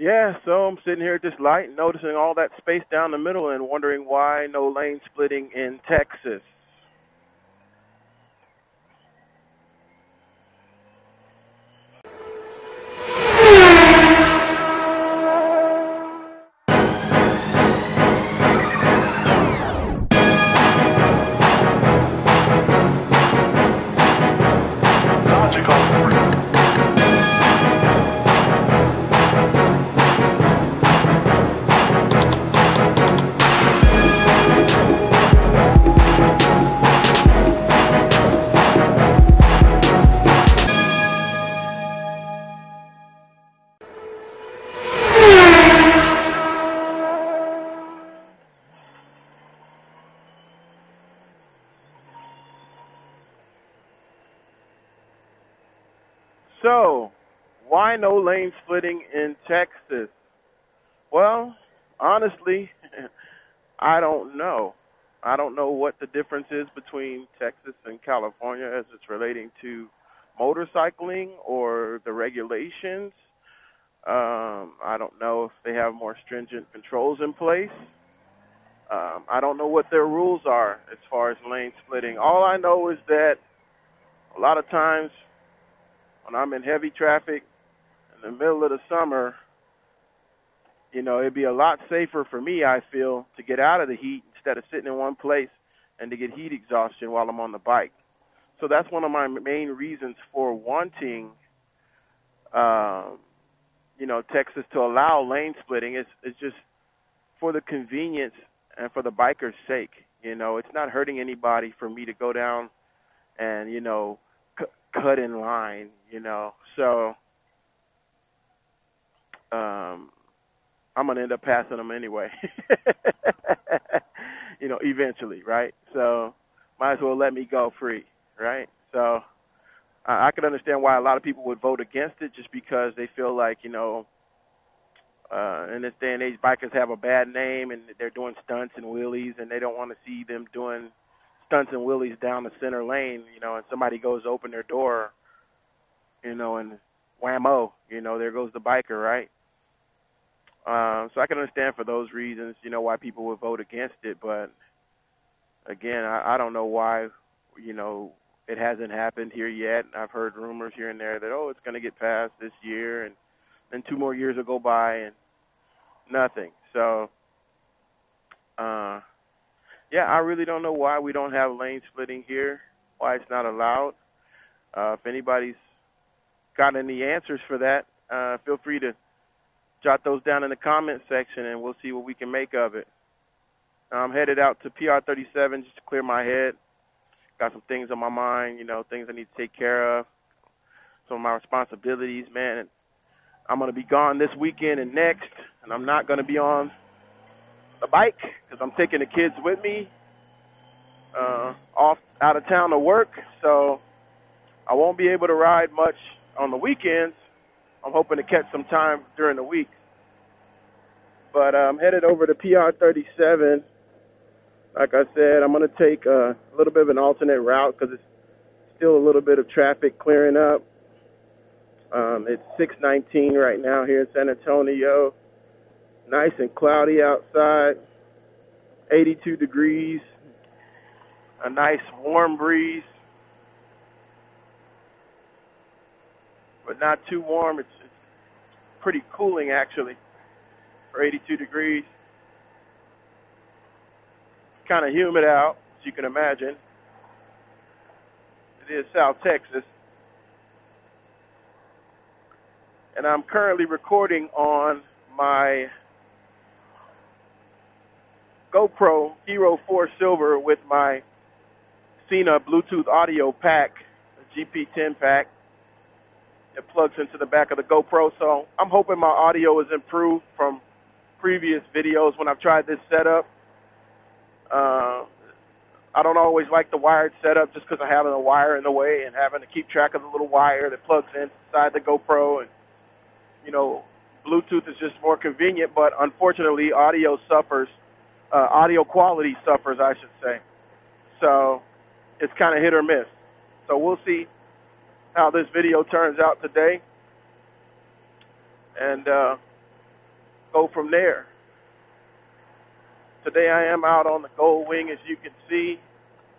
Yeah, so I'm sitting here at this light noticing all that space down the middle and wondering why no lane splitting in Texas. So, why no lane splitting in Texas? Well, honestly, I don't know. I don't know what the difference is between Texas and California as it's relating to motorcycling or the regulations. I don't know if they have more stringent controls in place. I don't know what their rules are as far as lane splitting. All I know is that a lot of times, when I'm in heavy traffic in the middle of the summer, you know, it'd be a lot safer for me, I feel, to get out of the heat instead of sitting in one place and to get heat exhaustion while I'm on the bike. So that's one of my main reasons for wanting, you know, Texas to allow lane splitting. It's just for the convenience and for the biker's sake. You know, it's not hurting anybody for me to go down and, you know, cut in line, you know. So I'm going to end up passing them anyway, you know, eventually, right? So might as well let me go free, right? So I can understand why a lot of people would vote against it, just because they feel like, you know, in this day and age, bikers have a bad name and they're doing stunts and wheelies, and they don't want to see them doing stunts and wheelies down the center lane, you know, and somebody goes to open their door, you know, and whammo, you know, there goes the biker, right? So I can understand for those reasons, you know, why people would vote against it. But, again, I don't know why, you know, it hasn't happened here yet. I've heard rumors here and there that, oh, it's going to get passed this year, and then 2 more years will go by and nothing. So, yeah, I really don't know why we don't have lane splitting here, why it's not allowed. If anybody's got any answers for that, feel free to jot those down in the comment section, and we'll see what we can make of it. I'm headed out to PR 37 just to clear my head. Got some things on my mind, you know, things I need to take care of, some of my responsibilities, man. And I'm going to be gone this weekend and next, and I'm not going to be on a bike because I'm taking the kids with me off out of town to work, so I won't be able to ride much on the weekends. I'm hoping to catch some time during the week, but I'm headed over to PR 37. Like I said, I'm going to take a little bit of an alternate route because it's still a little bit of traffic clearing up. It's 6:19 right now here in San Antonio. Nice and cloudy outside, 82 degrees, a nice warm breeze, but not too warm. It's pretty cooling, actually, for 82 degrees. Kind of humid out, as you can imagine. It is South Texas. And I'm currently recording on my GoPro Hero 4 Silver with my Sena Bluetooth Audio Pack GP10 Pack. It plugs into the back of the GoPro, so I'm hoping my audio is improved from previous videos when I've tried this setup. I don't always like the wired setup just because of having a wire in the way and having to keep track of the little wire that plugs inside the GoPro. And, you know, Bluetooth is just more convenient, but unfortunately audio suffers. Audio quality suffers, I should say. So it's kind of hit or miss. So we'll see how this video turns out today. And go from there. Today I am out on the Gold Wing, as you can see.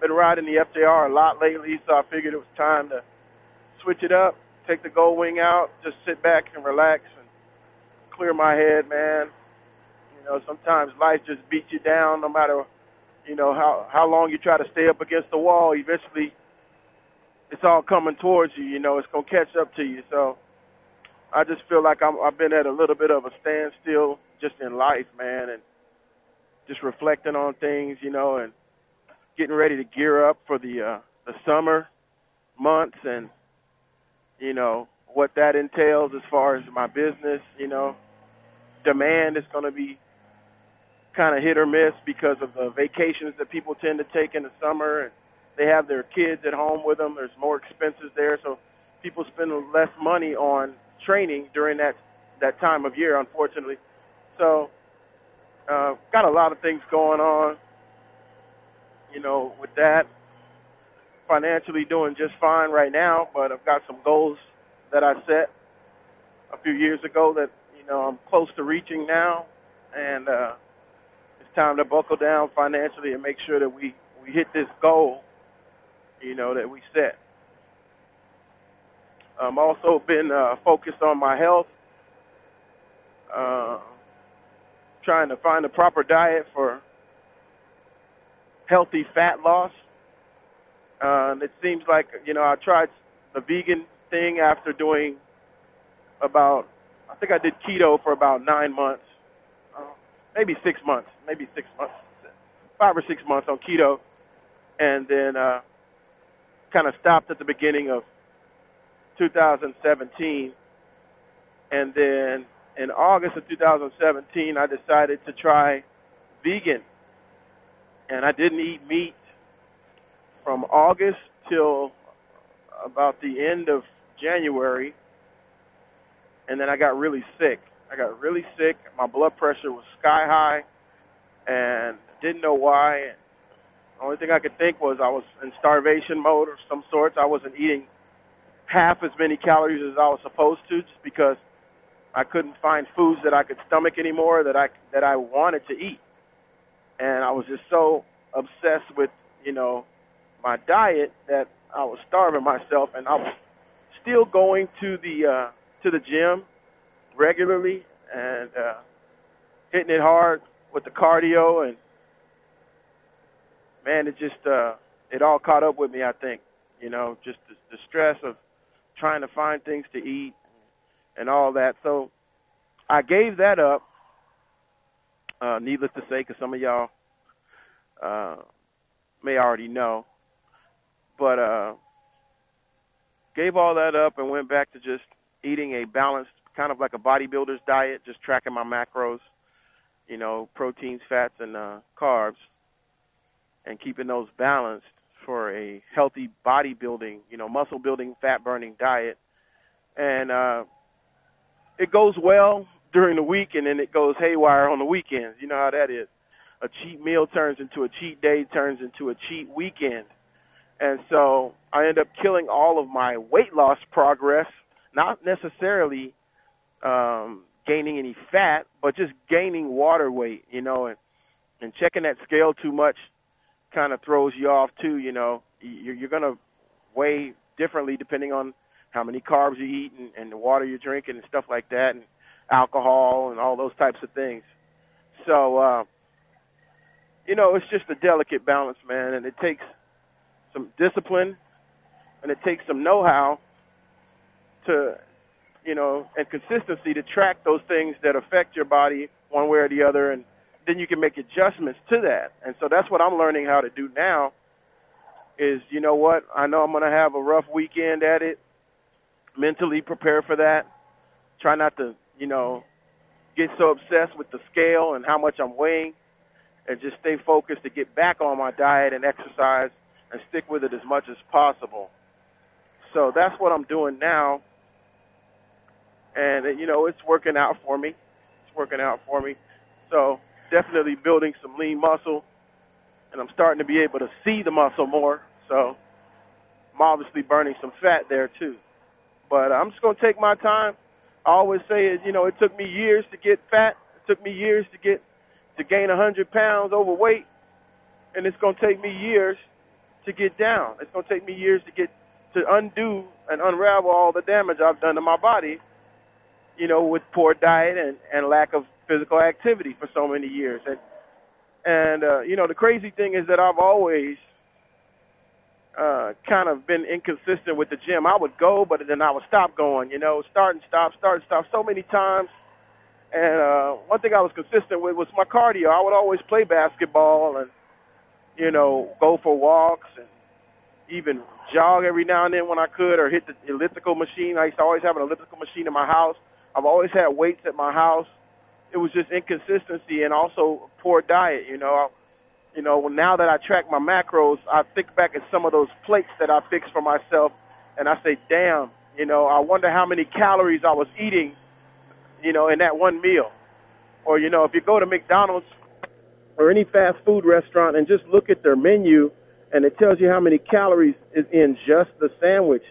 Been riding the FJR a lot lately, so I figured it was time to switch it up, take the Gold Wing out, just sit back and relax and clear my head, man. You know, sometimes life just beats you down no matter, you know, how long you try to stay up against the wall. Eventually, it's all coming towards you, you know. It's going to catch up to you. So I just feel like I've been at a little bit of a standstill just in life, man, and just reflecting on things, you know, and getting ready to gear up for the summer months and, you know, what that entails as far as my business, you know. Demand is going to be kind of hit or miss because of the vacations that people tend to take in the summer, and they have their kids at home with them. There's more expenses there, so people spend less money on training during that time of year, unfortunately. So got a lot of things going on, you know, with that. Financially doing just fine right now, but I've got some goals that I set a few years ago that, you know, I'm close to reaching now, and it's time to buckle down financially and make sure that we hit this goal, you know, that we set. I've also been focused on my health, trying to find the proper diet for healthy fat loss. It seems like, you know, I tried the vegan thing after doing about, I think I did keto for about 9 months, maybe 6 months, 5 or 6 months on keto, and then kind of stopped at the beginning of 2017, and then in August of 2017, I decided to try vegan, and I didn't eat meat from August till about the end of January, and then I got really sick. My blood pressure was sky high, and didn't know why. And the only thing I could think was I was in starvation mode of some sorts. I wasn't eating half as many calories as I was supposed to, just because I couldn't find foods that I could stomach anymore that I wanted to eat. And I was just so obsessed with, you know, my diet that I was starving myself, and I was still going to the gym regularly and hitting it hard with the cardio, and man, it just it all caught up with me, I think, you know, just the stress of trying to find things to eat and all that. So I gave that up, needless to say, because some of y'all may already know. But gave all that up and went back to just eating a balanced, kind of like a bodybuilder's diet, just tracking my macros, you know, proteins, fats, and carbs, and keeping those balanced for a healthy bodybuilding, you know, muscle-building, fat-burning diet. And it goes well during the week, and then it goes haywire on the weekends. You know how that is. A cheat meal turns into a cheat day, turns into a cheat weekend. And so I end up killing all of my weight loss progress, not necessarily gaining any fat, but just gaining water weight, you know, and checking that scale too much kind of throws you off too, you know. You're going to weigh differently depending on how many carbs you eat and the water you're drinking and stuff like that, and alcohol and all those types of things. So, you know, it's just a delicate balance, man, and it takes some discipline and it takes some know-how to, you know, and consistency to track those things that affect your body one way or the other, and then you can make adjustments to that. And so that's what I'm learning how to do now is, you know what, I know I'm going to have a rough weekend at it. Mentally prepare for that. Try not to, you know, get so obsessed with the scale and how much I'm weighing, and just stay focused to get back on my diet and exercise and stick with it as much as possible. So that's what I'm doing now. And, you know, it's working out for me. So definitely building some lean muscle, and I'm starting to be able to see the muscle more. So I'm obviously burning some fat there too. But I'm just going to take my time. I always say, you know, it took me years to get fat. It Took me years to gain 100 pounds overweight, and it's going to take me years to get down. It's going to take me years to undo and unravel all the damage I've done to my body, you know, with poor diet and lack of physical activity for so many years. And you know, the crazy thing is that I've always kind of been inconsistent with the gym. I would go, but then I would stop going, you know, start and stop so many times. And one thing I was consistent with was my cardio. I would always play basketball and, you know, go for walks and even jog every now and then when I could, or hit the elliptical machine. I used to always have an elliptical machine in my house. I've always had weights at my house. It was just inconsistency and also poor diet, you know. You know, now that I track my macros, I think back at some of those plates that I fixed for myself, and I say, damn, you know, I wonder how many calories I was eating, you know, in that one meal. Or, you know, if you go to McDonald's or any fast food restaurant and just look at their menu, and it tells you how many calories is in just the sandwich.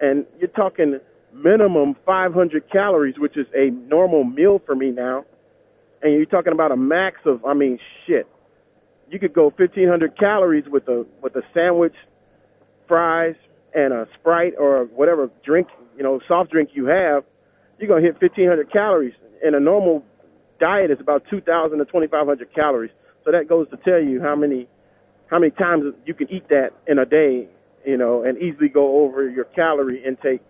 And you're talking minimum 500 calories, which is a normal meal for me now. And you're talking about a max of, I mean, shit. You could go 1,500 calories with a sandwich, fries, and a Sprite or whatever drink, you know, soft drink you have. You're going to hit 1,500 calories. And a normal diet is about 2,000 to 2,500 calories. So that goes to tell you how many times you can eat that in a day, you know, and easily go over your calorie intake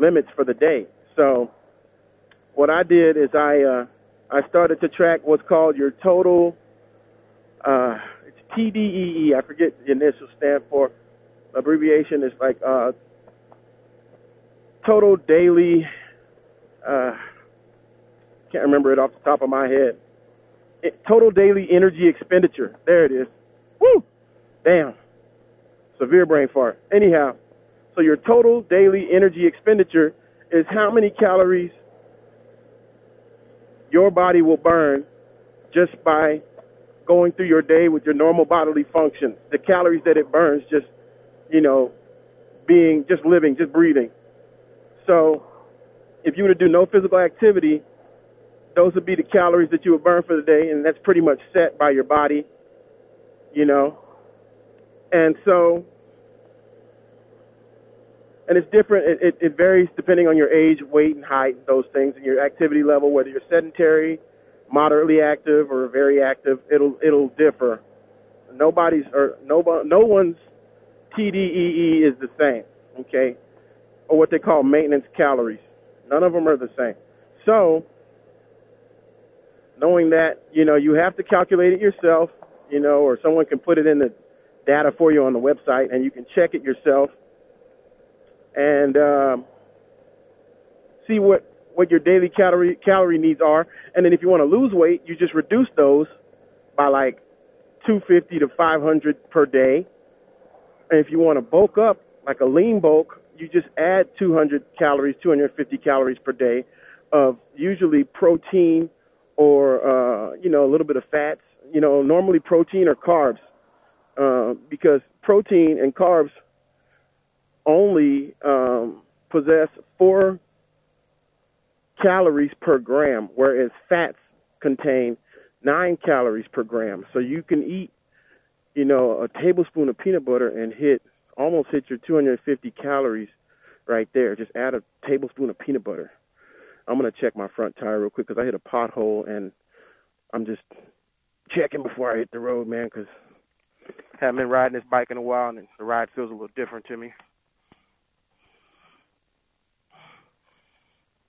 limits for the day. So what I did is I started to track what's called your total, it's TDEE. I forget the initial stand for. Abbreviation is like total daily, can't remember it off the top of my head. Total daily energy expenditure. There it is. Woo! Damn. Severe brain fart. Anyhow, so your total daily energy expenditure is how many calories your body will burn just by going through your day with your normal bodily functions. The calories that it burns just, you know, being, just living, just breathing. So if you were to do no physical activity, those would be the calories that you would burn for the day, and that's pretty much set by your body. You know, and so, and it's different. It varies depending on your age, weight, and height, and those things, and your activity level. Whether you're sedentary, moderately active, or very active, it'll differ. No one's TDEE is the same, okay, or what they call maintenance calories. None of them are the same. So, knowing that, you know, you have to calculate it yourself. You know, or someone can put it in the data for you on the website, and you can check it yourself and see what your daily calorie needs are. And then if you want to lose weight, you just reduce those by like 250 to 500 per day. And if you want to bulk up, like a lean bulk, you just add 200 calories, 250 calories per day of usually protein or, you know, a little bit of fats. You know, normally protein or carbs, because protein and carbs only possess 4 calories per gram, whereas fats contain 9 calories per gram. So you can eat, you know, a tablespoon of peanut butter and almost hit your 250 calories right there. Just add a tablespoon of peanut butter. I'm going to check my front tire real quick because I hit a pothole and I'm just checking before I hit the road, man, because I haven't been riding this bike in a while, and the ride feels a little different to me.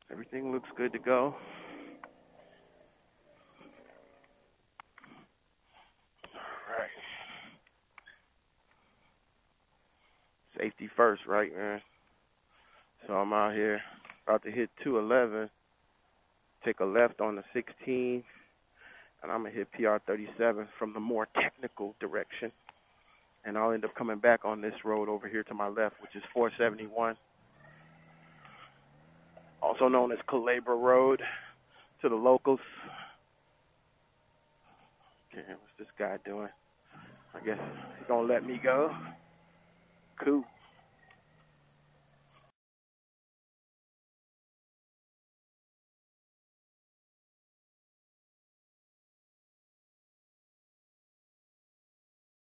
Everything looks good to go. All right. Safety first, right, man? So I'm out here about to hit 211, take a left on the 16. And I'm going to hit PR 37 from the more technical direction. And I'll end up coming back on this road over here to my left, which is 471, also known as Calabra Road to the locals. Okay, what's this guy doing? I guess he's going to let me go. Cool.